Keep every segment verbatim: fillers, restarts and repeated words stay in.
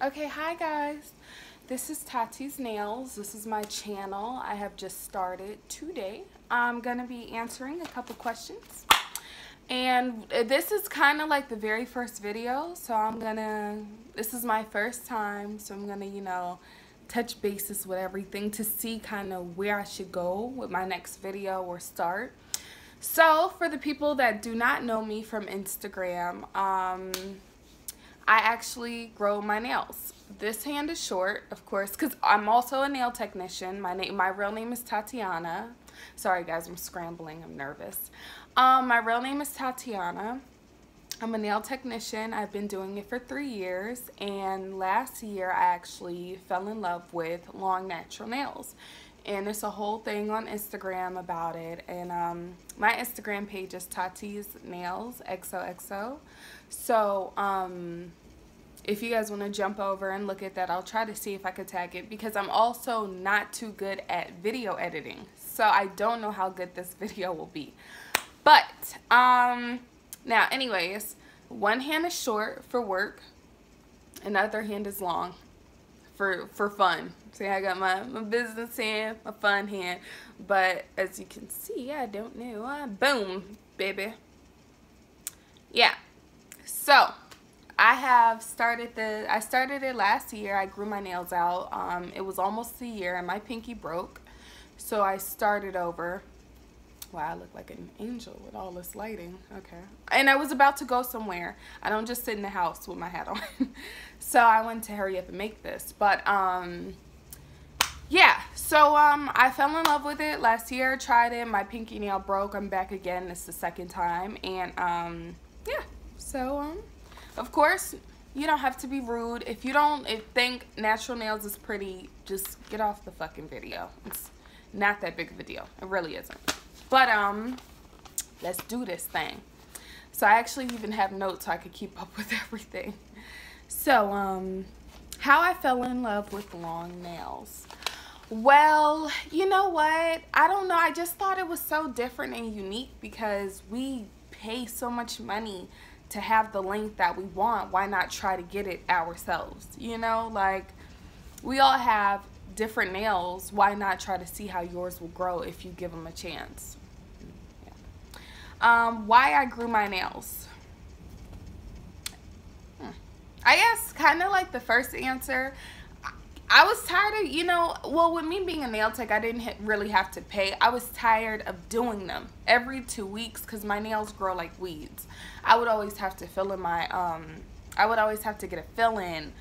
Okay, hi guys, this is Tati's Nails. This is my channel. I have just started today. I'm gonna be answering a couple questions, and this is kind of like the very first video, so I'm gonna this is my first time, so I'm gonna you know touch bases with everything to see kind of where I should go with my next video or start. So for the people that do not know me from Instagram, um I actually grow my nails. This hand is short, of course, because I'm also a nail technician. My name, my real name is Tatiana. Sorry guys, I'm scrambling, I'm nervous. Um, my real name is Tatiana. I'm a nail technician. I've been doing it for three years. And last year, I actually fell in love with long natural nails. And it's a whole thing on Instagram about it. And um, my Instagram page is Tati's Nails X O X O. So um, if you guys want to jump over and look at that, I'll try to see if I could tag it, because I'm also not too good at video editing. So I don't know how good this video will be. But um, now anyways, one hand is short for work and the other hand is long. For, for fun. See, I got my, my business hand, my fun hand, but as you can see, I don't know. Uh, boom, baby. Yeah. So, I have started the, I started it last year. I grew my nails out. Um, it was almost a year and my pinky broke. So, I started over. Wow, I look like an angel with all this lighting. Okay. And I was about to go somewhere. I don't just sit in the house with my hat on. So I wanted to hurry up and make this. But, um, yeah. So, um, I fell in love with it last year. Tried it. My pinky nail broke. I'm back again. It's the second time. And, um, yeah. So, um, of course, you don't have to be rude. If you don't if think natural nails is pretty, just get off the fucking video. It's not that big of a deal. It really isn't. But, um, let's do this thing. So, I actually even have notes so I could keep up with everything. So, um, how I fell in love with long nails. Well, you know what? I don't know. I just thought it was so different and unique, because we pay so much money to have the length that we want. Why not try to get it ourselves? You know, like, we all have different nails. Why not try to see how yours will grow if you give them a chance? Yeah. Um, why I grew my nails? Hmm. I guess kind of like the first answer. I, I was tired of, you know, well, with me being a nail tech, I didn't really have to pay. I was tired of doing them every two weeks because my nails grow like weeds. I would always have to fill in my, um, I would always have to get a fill in.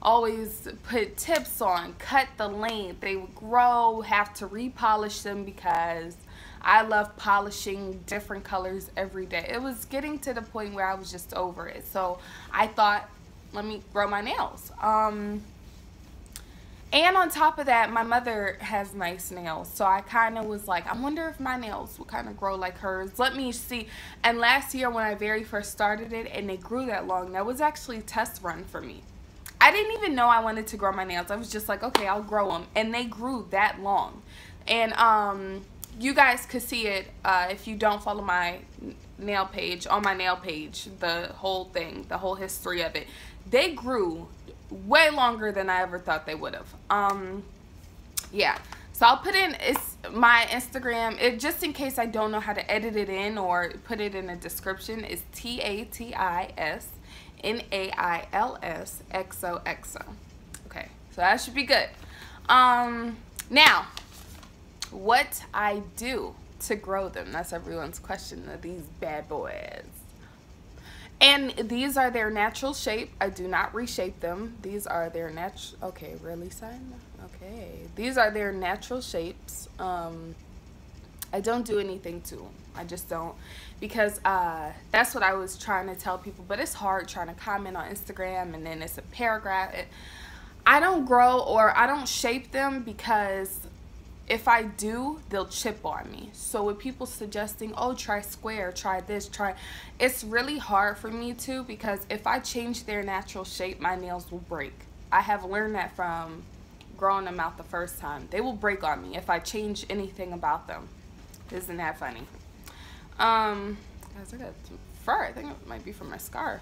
Always put tips on, cut the length, they would grow, have to repolish them because I love polishing different colors every day. It was getting to the point where I was just over it. So I thought, let me grow my nails. Um, and on top of that, my mother has nice nails. So I kind of was like, I wonder if my nails will kind of grow like hers. Let me see. And last year when I very first started it and they grew that long, that was actually a test run for me. I didn't even know I wanted to grow my nails. I was just like, okay, I'll grow them. And they grew that long. And um, you guys could see it uh, if you don't follow my nail page, on my nail page, the whole thing, the whole history of it. They grew way longer than I ever thought they would have. Um, yeah. So I'll put in it's my Instagram, it, just in case I don't know how to edit it in or put it in the description, is T A T I S. N A I L S X O X O. Okay, so that should be good. Um, now, what I do to grow them. That's everyone's question of these bad boys. And these are their natural shape. I do not reshape them. These are their natural, okay, really, son? Okay. These are their natural shapes. Um, I don't do anything to them. I just don't, because uh, that's what I was trying to tell people, but it's hard trying to comment on Instagram and then it's a paragraph. It, I don't grow or I don't shape them, because if I do, they'll chip on me. So with people suggesting, oh, try square, try this, try, it's really hard for me too, because if I change their natural shape, my nails will break. I have learned that from growing them out the first time. They will break on me if I change anything about them. Isn't that funny? Um, guys, I got some fur. I think it might be from my scarf.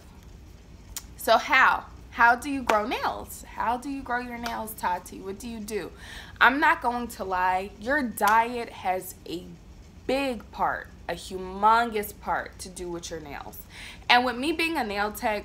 So how? How do you grow nails? How do you grow your nails, Tati? What do you do? I'm not going to lie. Your diet has a big part, a humongous part to do with your nails. And with me being a nail tech,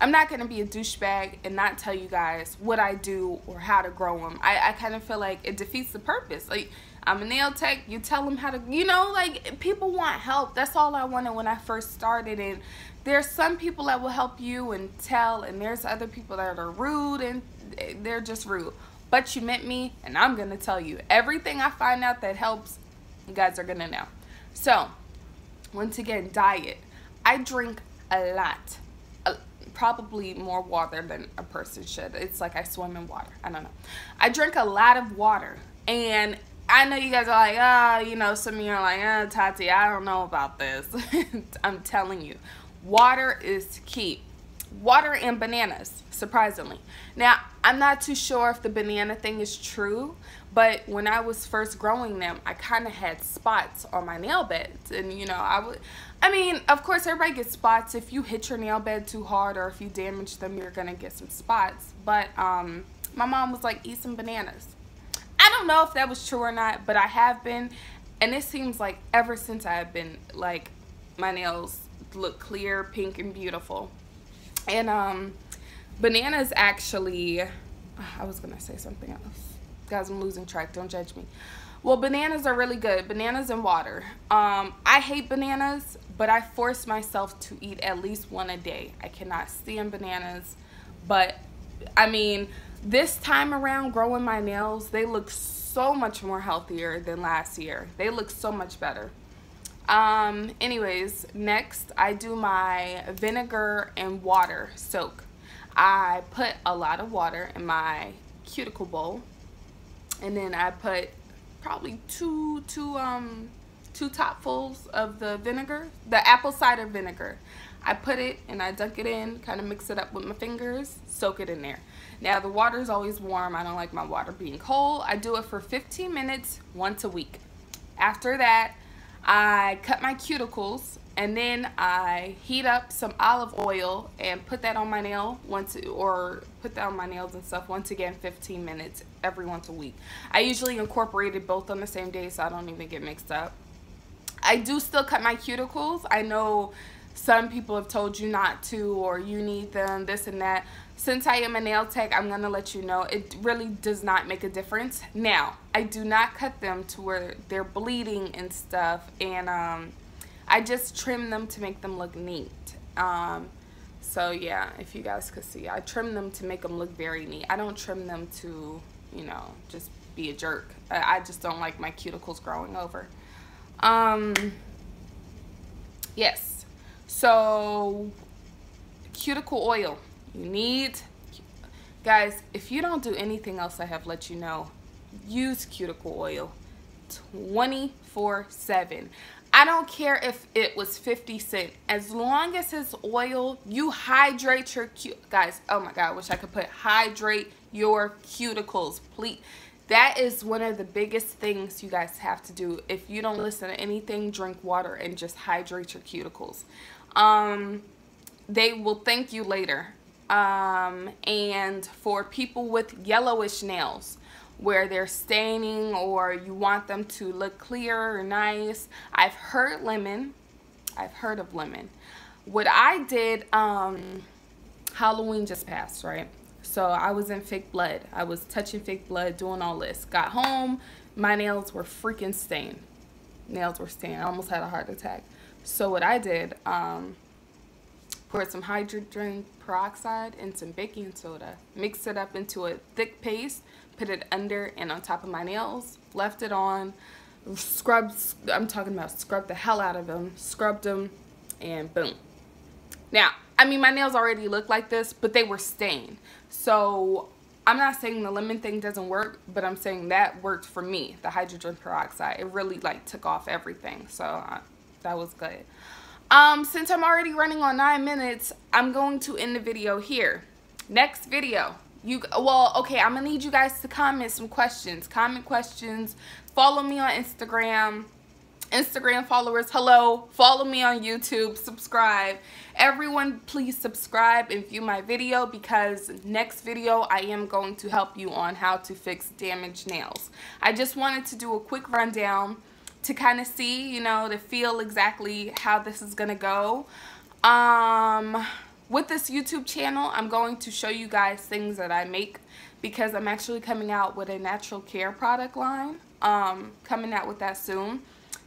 I'm not going to be a douchebag and not tell you guys what I do or how to grow them. I, I kind of feel like it defeats the purpose. Like, I'm a nail tech. You tell them how to, you know, like, people want help. That's all I wanted when I first started. And there's some people that will help you and tell, and there's other people that are rude and they're just rude. But you met me, and I'm going to tell you. Everything I find out that helps, you guys are going to know. So, once again, diet. I drink a lot. Probably more water than a person should. It's like I swim in water. I don't know. I drink a lot of water. And I know you guys are like, ah, oh, you know, some of you are like, ah, oh, Tati, I don't know about this. I'm telling you, water is key. Water and bananas, surprisingly. Now, I'm not too sure if the banana thing is true, but when I was first growing them, I kind of had spots on my nail beds. And, you know, I would, I mean, of course, everybody gets spots. If you hit your nail bed too hard or if you damage them, you're going to get some spots. But um, my mom was like, eat some bananas. I don't know if that was true or not, but I have been. And it seems like ever since I have been, like, my nails look clear, pink, and beautiful. And um, bananas actually, I was going to say something else. Guys, I'm losing track. Don't judge me. Well, bananas are really good. Bananas and water. Um, I hate bananas, but I force myself to eat at least one a day. I cannot stand bananas. But, I mean, this time around growing my nails, they look so much more healthier than last year. They look so much better. Um, anyways, next I do my vinegar and water soak. I put a lot of water in my cuticle bowl, and then I put probably two, two, um, two topfuls of the vinegar, the apple cider vinegar. I put it and I dunk it in, kind of mix it up with my fingers, soak it in there. Now the water is always warm. I don't like my water being cold. I do it for fifteen minutes once a week. After that, I cut my cuticles, and then I heat up some olive oil and put that on my nail once, or put that on my nails and stuff. Once again, fifteen minutes every once a week. I usually incorporate it both on the same day, so I don't even get mixed up. I do still cut my cuticles. I know some people have told you not to, or you need them, this and that. Since I am a nail tech, I'm gonna let you know it really does not make a difference. Now, I do not cut them to where they're bleeding and stuff, and um, I just trim them to make them look neat. Um, so yeah, if you guys could see, I trim them to make them look very neat. I don't trim them to, you know, just be a jerk. I just don't like my cuticles growing over. Um, yes. So, cuticle oil, you need, guys, if you don't do anything else I have let you know, use cuticle oil twenty-four seven. I don't care if it was fifty cent, as long as it's oil, you hydrate your cuticles. Guys, oh my God, I wish I could put hydrate your cuticles, please. That is one of the biggest things you guys have to do. If you don't listen to anything, drink water and just hydrate your cuticles. Um, they will thank you later. Um, and for people with yellowish nails, where they're staining or you want them to look clear or nice, I've heard lemon. I've heard of lemon. What I did, um, Halloween just passed, right? So I was in fake blood. I was touching fake blood, doing all this. Got home, my nails were freaking stained. Nails were stained. I almost had a heart attack. So what I did, um, poured some hydrogen peroxide and some baking soda. Mixed it up into a thick paste, put it under and on top of my nails, left it on, scrubbed, I'm talking about scrubbed the hell out of them, scrubbed them, and boom. Now, I mean, my nails already look like this, but they were stained. So I'm not saying the lemon thing doesn't work, but I'm saying that worked for me, the hydrogen peroxide. It really, like, took off everything. So I, that was good. Um, since I'm already running on nine minutes, I'm going to end the video here. Next video. You well, okay, I'm going to need you guys to comment some questions. Comment questions. Follow me on Instagram. Instagram followers, hello, follow me on YouTube, subscribe. Everyone, please subscribe and view my video, because next video I am going to help you on how to fix damaged nails. I just wanted to do a quick rundown to kind of see, you know, to feel exactly how this is gonna go. Um, with this YouTube channel, I'm going to show you guys things that I make, because I'm actually coming out with a natural care product line, um, coming out with that soon.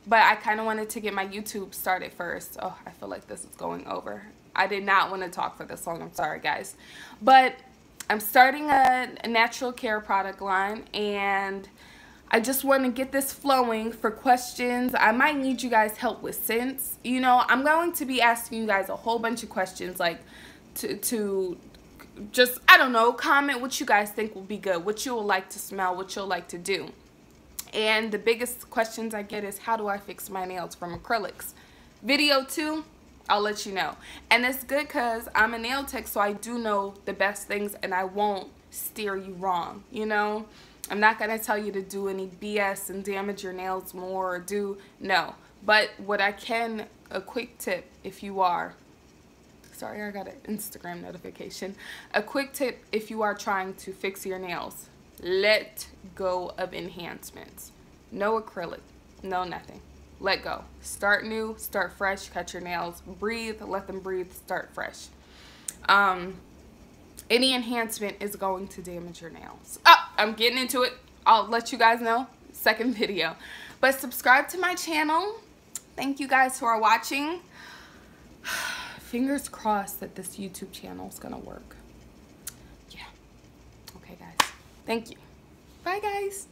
But I kind of wanted to get my YouTube started first. Oh, I feel like this is going over. I did not want to talk for this long. I'm sorry, guys. But I'm starting a, a natural care product line, and I just want to get this flowing for questions. I might need you guys' help with scents. You know, I'm going to be asking you guys a whole bunch of questions, like to, to just, I don't know, comment what you guys think will be good, what you will like to smell, what you'll like to do. And the biggest questions I get is, how do I fix my nails from acrylics? Video two, I'll let you know. And it's good because I'm a nail tech, so I do know the best things, and I won't steer you wrong, you know? I'm not going to tell you to do any B S and damage your nails more or do, no. But what I can, a quick tip if you are, sorry, I got an Instagram notification. A quick tip if you are trying to fix your nails. Let go of enhancements. No acrylic, no nothing. Let go. Start new, start fresh, cut your nails, breathe, let them breathe, start fresh. Um, any enhancement is going to damage your nails. Oh, I'm getting into it. I'll let you guys know, second video. But subscribe to my channel. Thank you guys for watching. Fingers crossed that this YouTube channel is gonna work. Thank you. Bye, guys.